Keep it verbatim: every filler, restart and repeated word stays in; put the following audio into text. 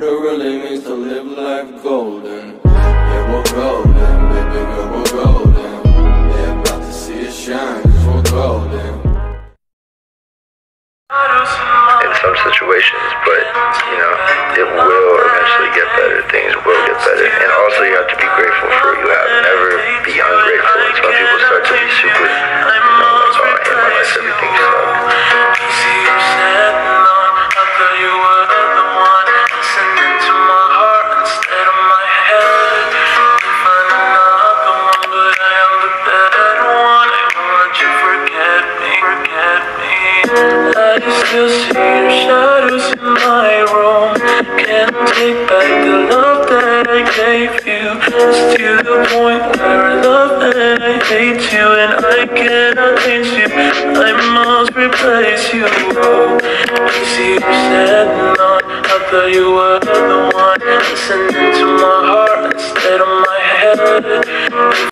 what it really means to live life golden. Yeah, we're golden, baby girl, we're golden. They're about to see us shine, cause we're golden. In some situations, but, you know, it will eventually get better. Things will get better. And also, you have to be grateful for what you have. Never be ungrateful. It's when people start to be super, you know, like, oh, I hate my life, everything sucks. Still see your shadows in my room. Can't take back the love that I gave you. It's to the point where I love and I hate you, and I cannot change you. I must replace you. Oh, I see you sad and on. I thought you were the one, listening to my heart instead of my head.